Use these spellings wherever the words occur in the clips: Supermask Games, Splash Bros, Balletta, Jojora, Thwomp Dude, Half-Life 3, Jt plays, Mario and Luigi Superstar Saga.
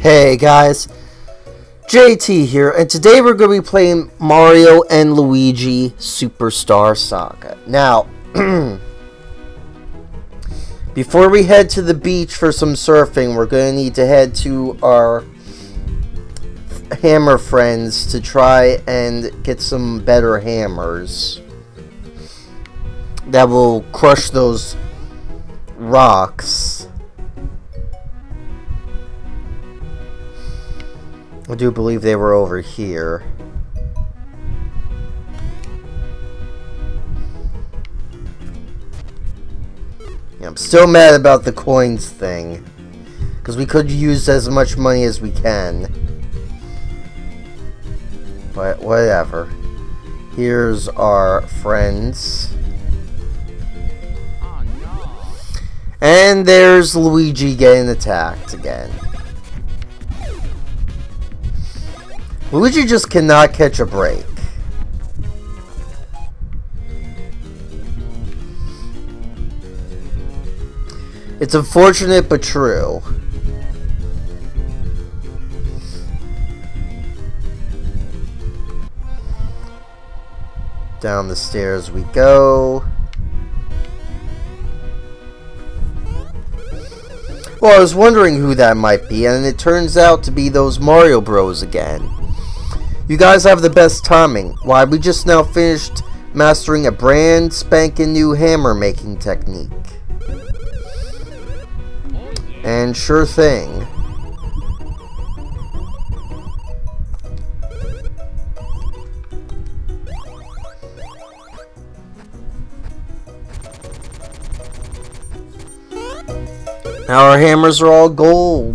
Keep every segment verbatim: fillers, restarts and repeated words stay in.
Hey guys, J T here, and today we're going to be playing Mario and Luigi Superstar Saga. Now, before we head to the beach for some surfing, we're going to need to head to our hammer friends to try and get some better hammers that will crush those rocks. I do believe they were over here. Yeah, I'm still mad about the coins thing, because we could use as much money as we can. But whatever. Here's our friends. Oh, no. And there's Luigi getting attacked again. Luigi just cannot catch a break. It's unfortunate but true. Down the stairs we go. Well, I was wondering who that might be, and it turns out to be those Mario Bros again. You guys have the best timing. Why, we just now finished mastering a brand spanking new hammer making technique. And sure thing. Now our hammers are all gold.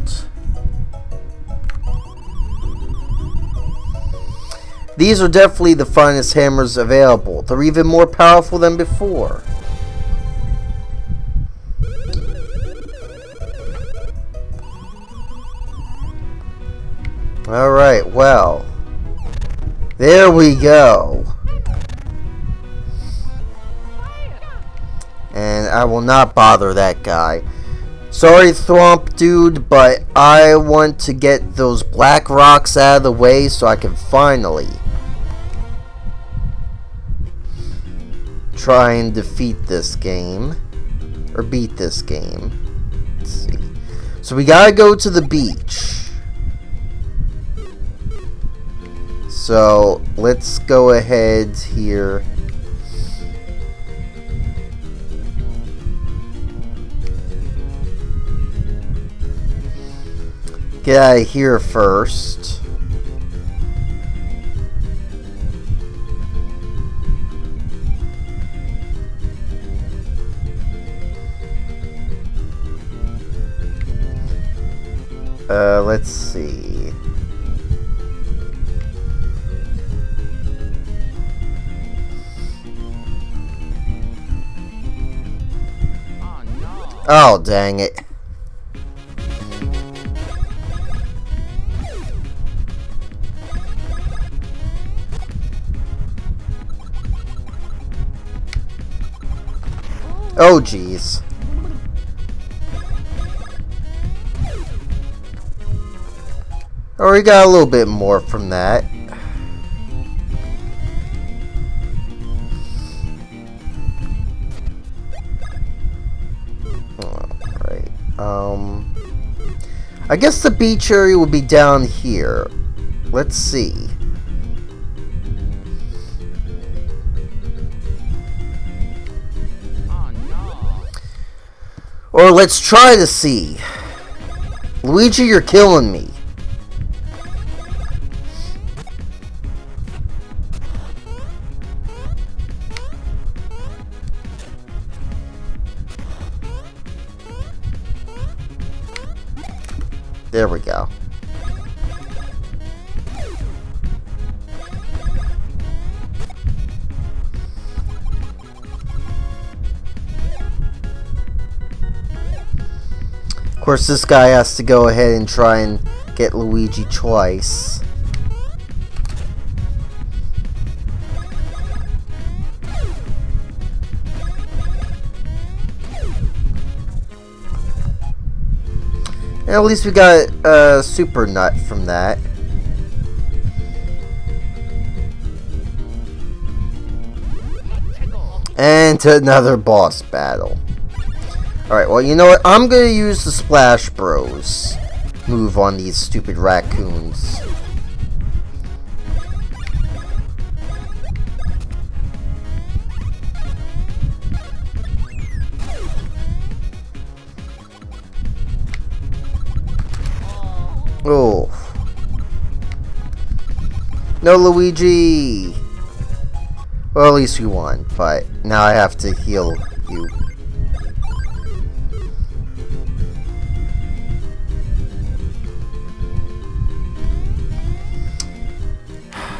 These are definitely the finest hammers available. They're even more powerful than before. Alright, well. There we go. And I will not bother that guy. Sorry, Thwomp Dude, but I want to get those black rocks out of the way so I can finally try and defeat this game, or beat this game. Let's see. So we gotta go to the beach. So let's go ahead here. Get out of here first. Uh, let's see. Oh, no. Oh, dang it. Oh, jeez. Oh, we got a little bit more from that. Alright. Um. I guess the beach area will be down here. Let's see. Or let's try to see. Luigi, you're killing me. There we go. Of course, this guy has to go ahead and try and get Luigi twice. And at least we got a uh, super nut from that. And to another boss battle. Alright, well, you know what? I'm gonna use the Splash Bros move on these stupid raccoons. Oh. No, Luigi! Well, at least we won, but now I have to heal you.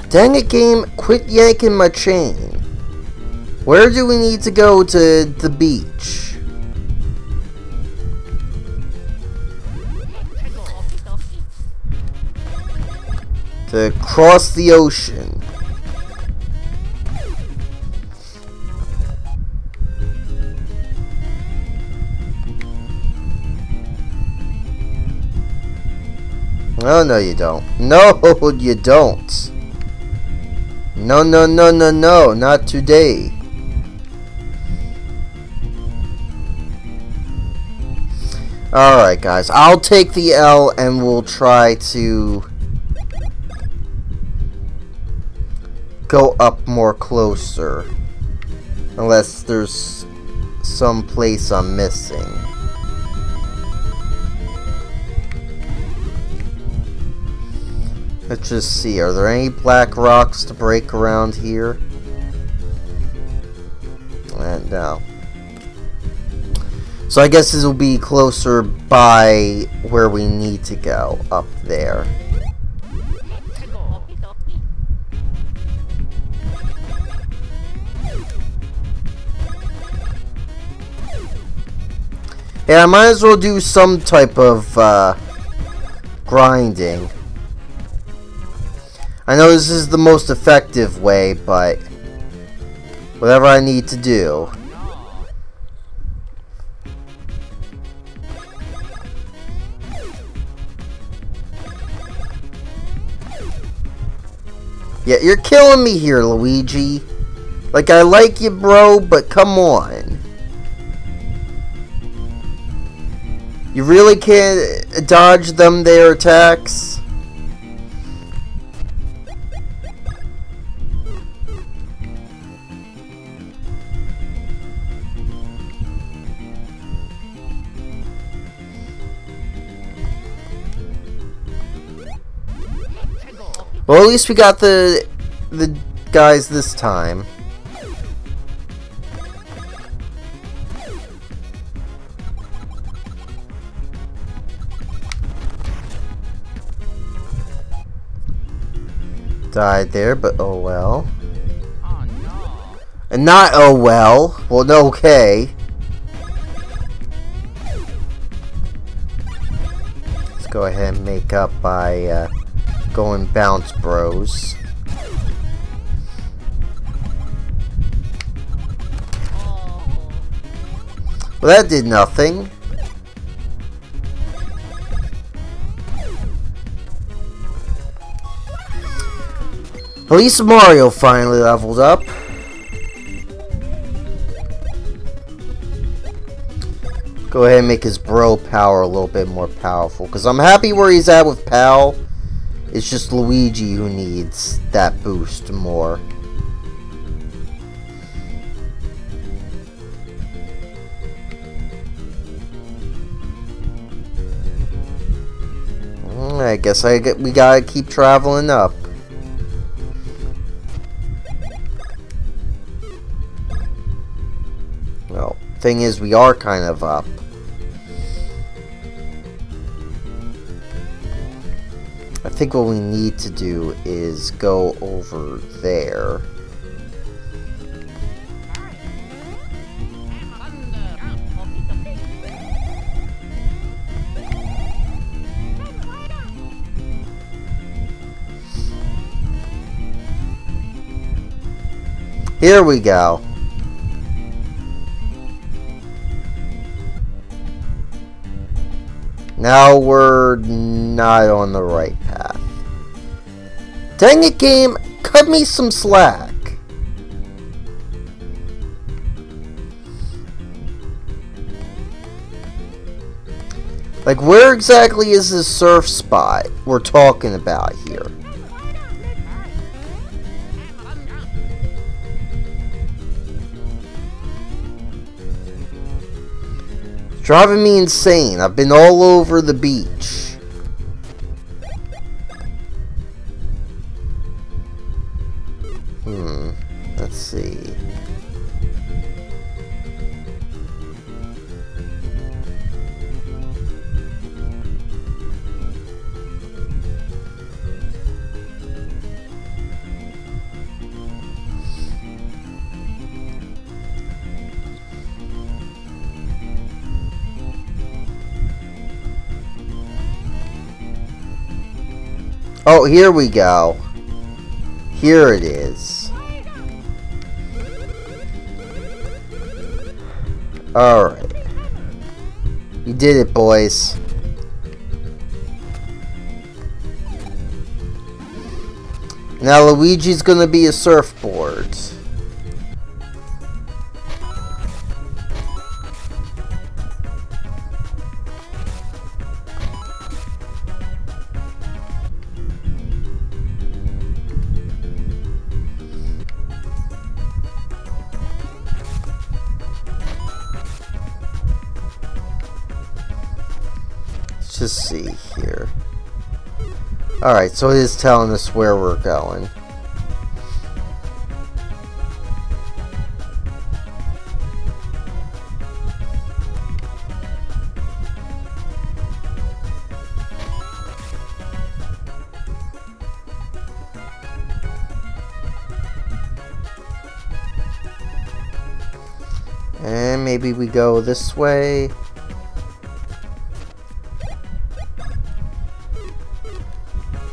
Dang it, game, quit yanking my chain. Where do we need to go to the beach? To cross the ocean. No, no, you don't. No, you don't. No, no, no, no, no, not today. Alright, guys, I'll take the L and we'll try to go up more closer, unless there's some place I'm missing. Let's just see, are there any black rocks to break around here? And no. So I guess this will be closer by where we need to go, up there. Yeah, I might as well do some type of uh, grinding. I know this is the most effective way, but whatever I need to do. Yeah, you're killing me here, Luigi. Like, I like you, bro, but come on. You really can't dodge them, their attacks? Well, at least we got the the guys this time. Died there, but oh well. Oh, no. And not oh well. Well, no, okay. Let's go ahead and make up by uh, going Bounce Bros. Oh. Well, that did nothing. At least Mario finally leveled up. Go ahead and make his bro power a little bit more powerful, because I'm happy where he's at with Pal. It's just Luigi who needs that boost more. I guess I get, we gotta keep traveling up. Thing is, we are kind of up. I think what we need to do is go over there. Here we go. Now we're not on the right path. Dang it, game! Cut me some slack! Like, where exactly is this surf spot we're talking about here? It's driving me insane. I've been all over the beach. Hmm. Let's see. Oh, here we go. Here it is. Alright. We did it, boys. Now Luigi's gonna be a surfboard. Just see here. Alright, so it is telling us where we're going. And maybe we go this way.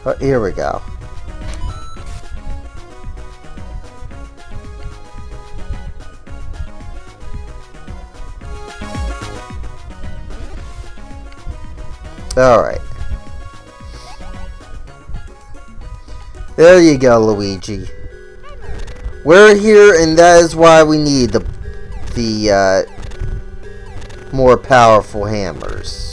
Oh, here we go. All right. There you go, Luigi. We're here, and that is why we need the the uh, more powerful hammers.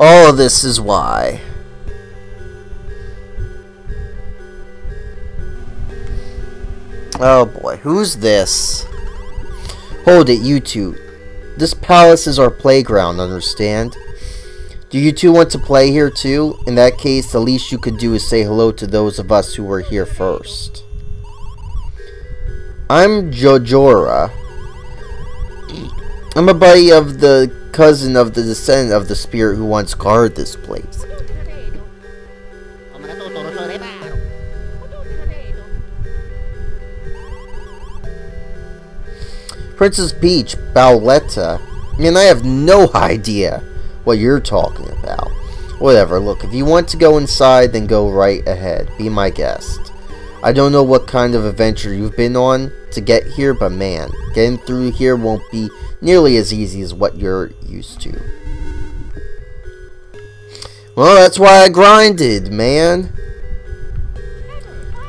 All of this is why. Oh boy, who's this? Hold it, you two. This palace is our playground, understand? Do you two want to play here too? In that case, the least you could do is say hello to those of us who were here first. I'm Jojora. I'm a buddy of the cousin of the descendant of the spirit who once guarded this place. Princess Peach, Balletta. Man, I have no idea what you're talking about. Whatever, look, if you want to go inside, then go right ahead. Be my guest. I don't know what kind of adventure you've been on to get here, but man, getting through here won't be nearly as easy as what you're used to. Well, that's why I grinded, man.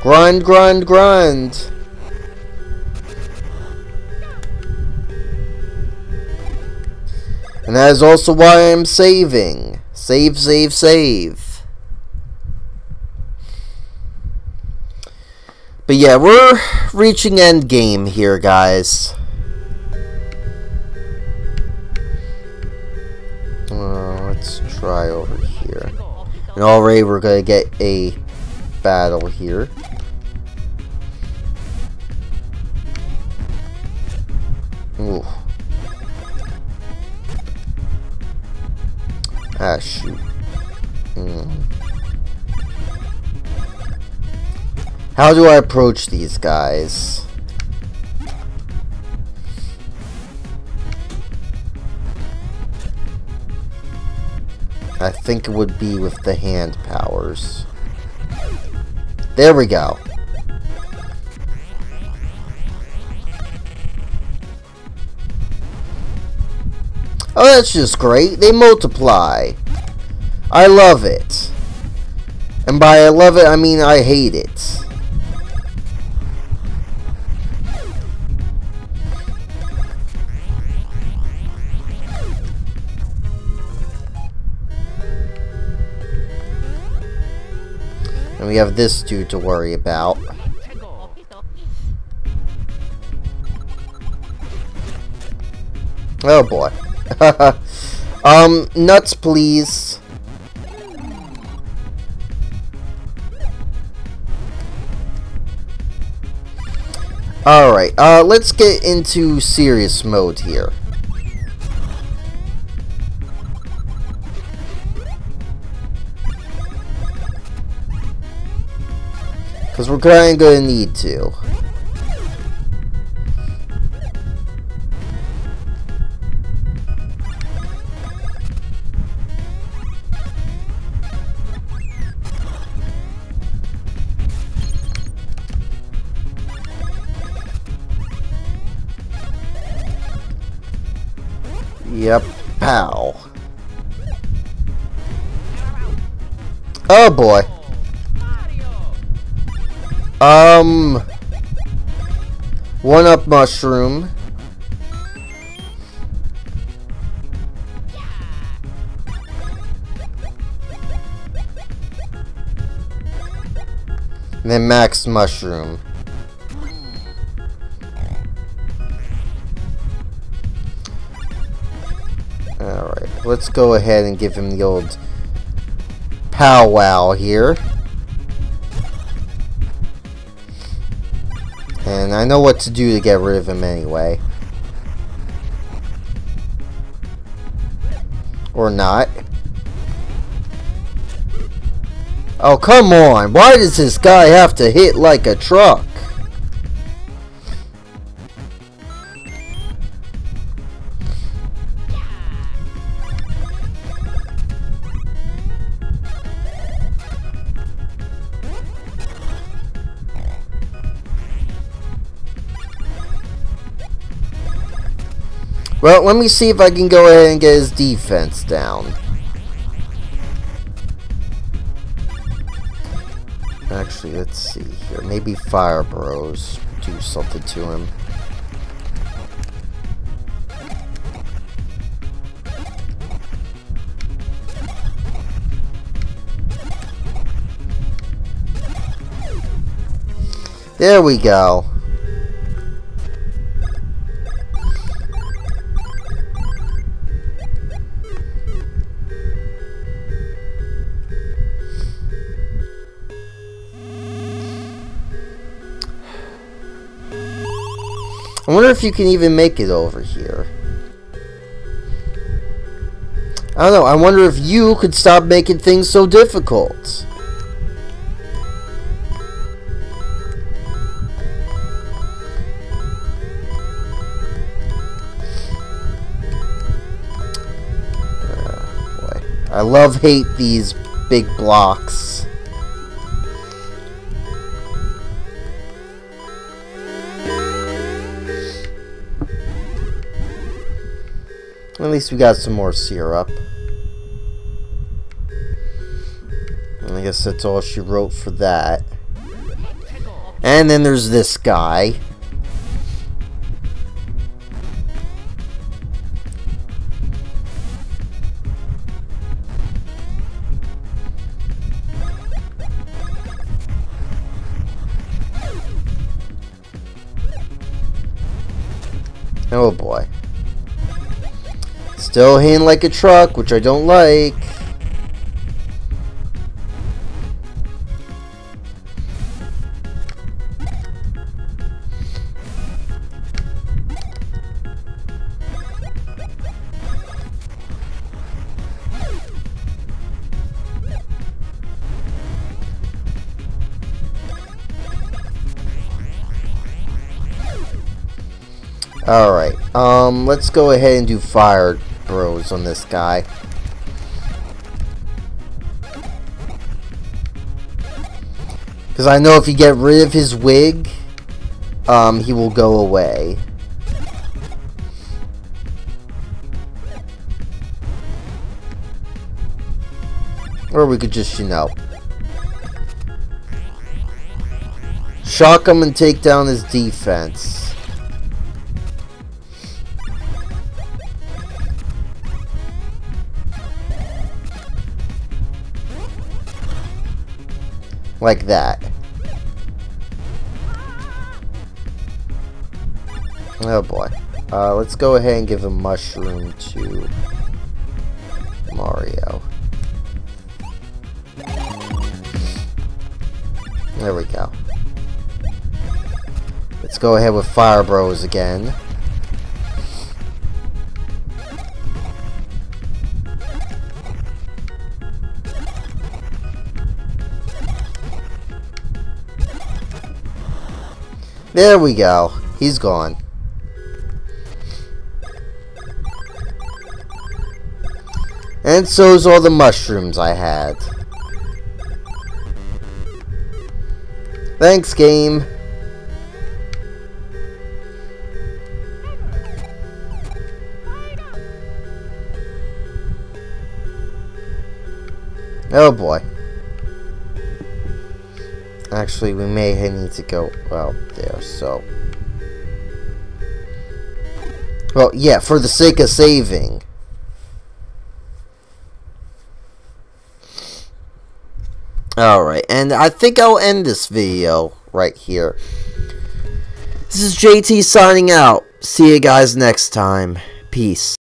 Grind, grind, grind. And that is also why I'm saving. Save, save, save. But yeah, we're reaching end game here, guys. Uh, let's try over here. And already we're gonna get a battle here. Ooh. Ah, shoot. Mm. How do I approach these guys? I think it would be with the hand powers. There we go. Oh, that's just great. They multiply. I love it. And by I love it, I mean I hate it. And we have this dude to worry about. Oh boy. um, nuts, please. Alright, uh, let's get into serious mode here. Because we're kinda gonna need to. Yep, pow. Oh boy. Um, one up mushroom. And then max mushroom. Alright, let's go ahead and give him the old powwow here. And I know what to do to get rid of him anyway. Or not. Oh, come on! Why does this guy have to hit like a truck? Well, let me see if I can go ahead and get his defense down. Actually, let's see here. Maybe Fire Bros do something to him. There we go. I wonder if you can even make it over here. I don't know. I wonder if you could stop making things so difficult. Oh, boy. I love hate these big blocks. At least we got some more syrup. And I guess that's all she wrote for that. And then there's this guy. Oh boy. Still hitting like a truck, which I don't like. Alright, um, let's go ahead and do Fire Bros on this guy. Because I know if you get rid of his wig, um, he will go away. Or we could just, you know, shock him and take down his defense. Like that. Oh boy. Uh, let's go ahead and give a mushroom to Mario. There we go. Let's go ahead with Fire Bros again. There we go. He's gone. And so's all the mushrooms I had. Thanks, game. Oh boy. Actually, we may need to go out there, so. Well, yeah, for the sake of saving. Alright, and I think I'll end this video right here. This is J T signing out. See you guys next time. Peace.